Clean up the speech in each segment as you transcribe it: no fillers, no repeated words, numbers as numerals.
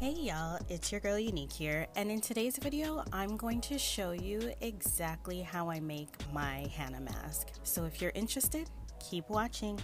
Hey y'all, it's your girl Unique here, and in today's video I'm going to show you exactly how I make my henna mask. So if you're interested, keep watching.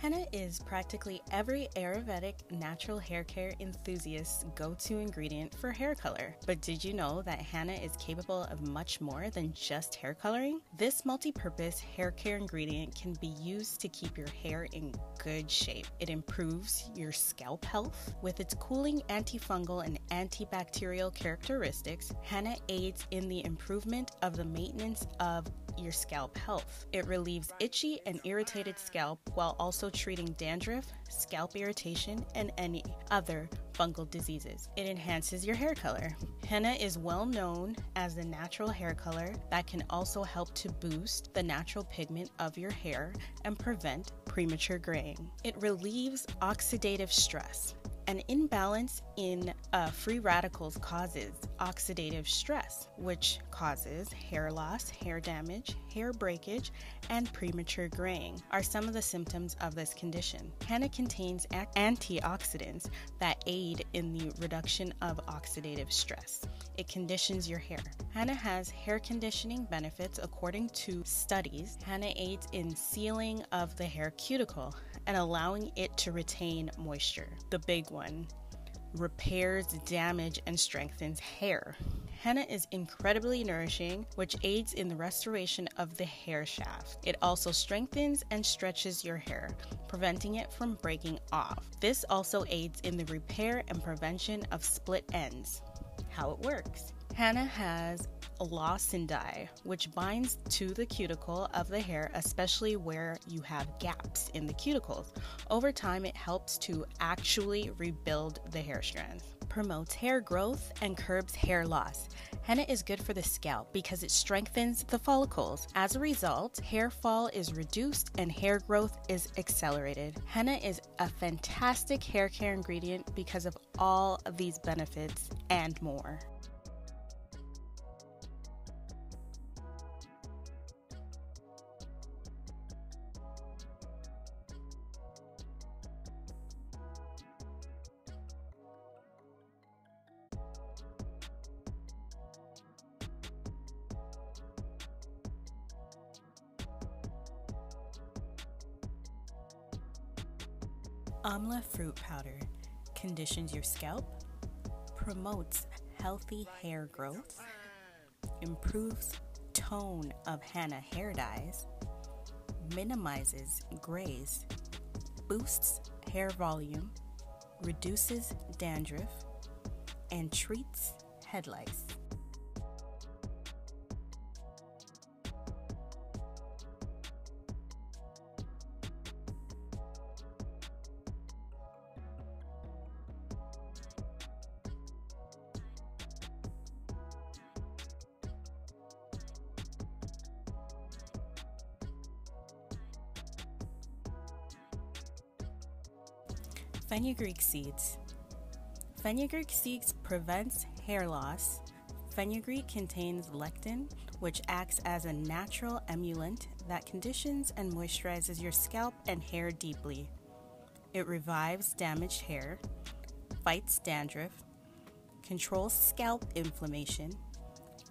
Henna is practically every Ayurvedic natural hair care enthusiast's go-to ingredient for hair color. But did you know that henna is capable of much more than just hair coloring? This multi-purpose hair care ingredient can be used to keep your hair in good shape. It improves your scalp health. With its cooling, antifungal, and antibacterial characteristics, henna aids in the improvement of the maintenance of your scalp health. It relieves itchy and irritated scalp while also treating dandruff, scalp irritation, and any other fungal diseases. It enhances your hair color. Henna is well known as the natural hair color that can also help to boost the natural pigment of your hair and prevent premature graying. It relieves oxidative stress. An imbalance in free radicals causes oxidative stress, which causes hair loss, hair damage, hair breakage, and premature graying are some of the symptoms of this condition. Henna contains antioxidants that aid in the reduction of oxidative stress. It conditions your hair. Henna has hair conditioning benefits. According to studies, henna aids in sealing of the hair cuticle and allowing it to retain moisture. The big one, repairs damage and strengthens hair. Henna is incredibly nourishing, which aids in the restoration of the hair shaft. It also strengthens and stretches your hair, preventing it from breaking off. This also aids in the repair and prevention of split ends. How it works. Henna has lozenge, which binds to the cuticle of the hair, especially where you have gaps in the cuticles. Over time, it helps to actually rebuild the hair strands. Promotes hair growth and curbs hair loss. Henna is good for the scalp because it strengthens the follicles. As a result, hair fall is reduced and hair growth is accelerated. Henna is a fantastic hair care ingredient because of all of these benefits and more. Amla fruit powder conditions your scalp, promotes healthy hair growth, improves tone of henna hair dyes, minimizes grays, boosts hair volume, reduces dandruff, and treats head lice. Fenugreek seeds. Fenugreek seeds prevents hair loss. Fenugreek contains lectin, which acts as a natural emollient that conditions and moisturizes your scalp and hair deeply. It revives damaged hair, fights dandruff, controls scalp inflammation,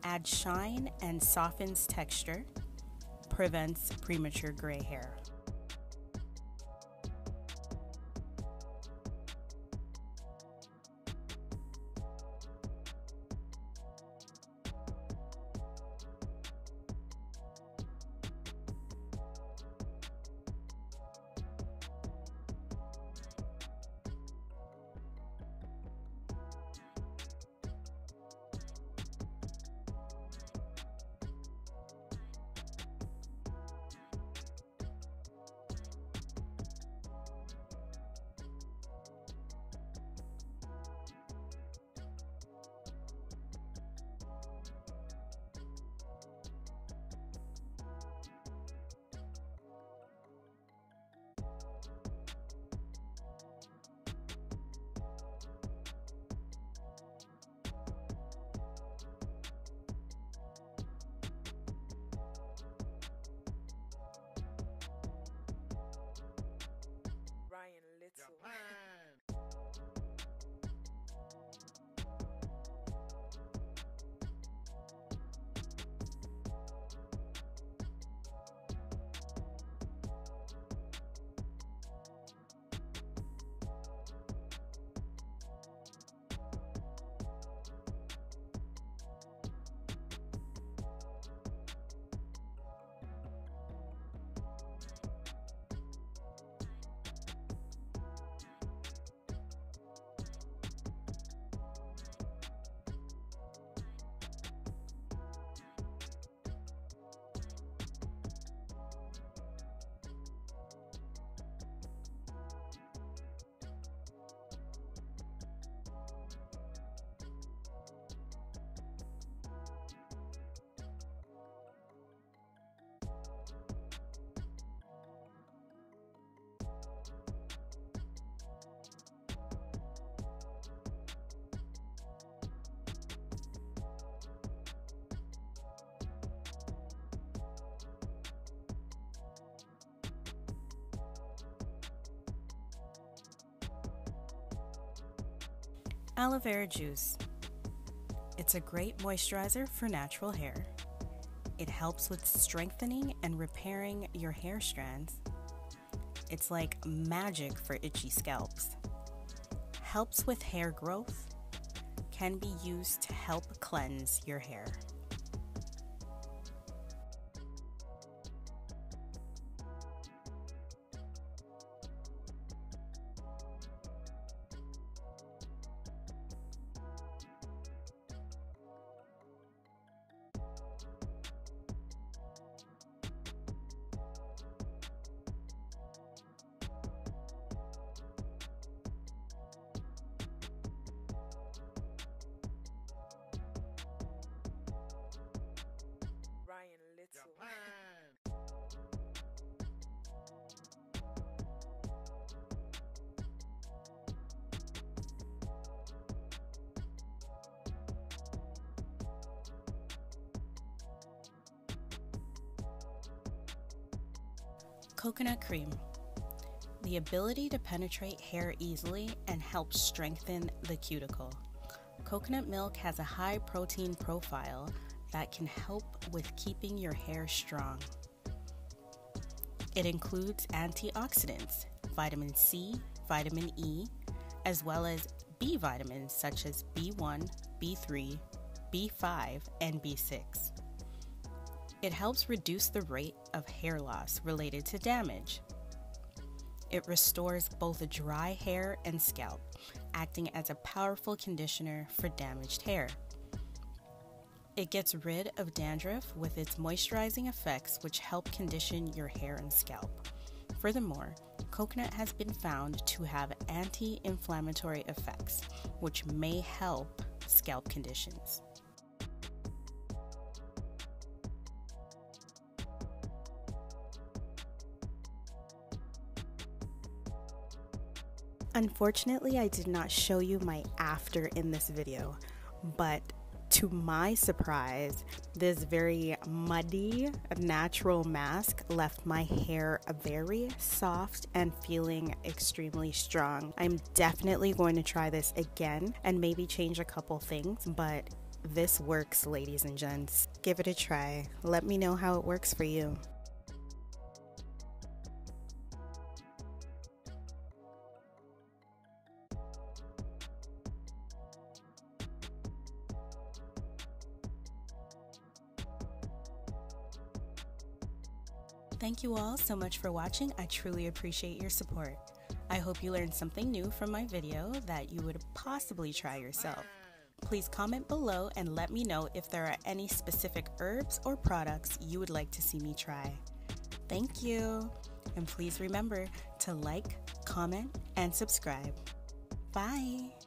adds shine and softens texture, prevents premature gray hair. Aloe vera juice. It's a great moisturizer for natural hair. It helps with strengthening and repairing your hair strands. It's like magic for itchy scalps. Helps with hair growth. Can be used to help cleanse your hair. Coconut cream. The ability to penetrate hair easily and help strengthen the cuticle. Coconut milk has a high protein profile that can help with keeping your hair strong. It includes antioxidants, vitamin C, vitamin E, as well as B vitamins such as B1, B3, B5, and B6. It helps reduce the rate of hair loss related to damage. It restores both dry hair and scalp, acting as a powerful conditioner for damaged hair. It gets rid of dandruff with its moisturizing effects, which help condition your hair and scalp. Furthermore, coconut has been found to have anti-inflammatory effects, which may help scalp conditions. Unfortunately, I did not show you my after in this video, but to my surprise, this very muddy natural mask left my hair very soft and feeling extremely strong. I'm definitely going to try this again and maybe change a couple things, but this works, ladies and gents. Give it a try. Let me know how it works for you. Thank you all so much for watching. I truly appreciate your support. I hope you learned something new from my video that you would possibly try yourself. Please comment below and let me know if there are any specific herbs or products you would like to see me try. Thank you, and please remember to like, comment, and subscribe. Bye!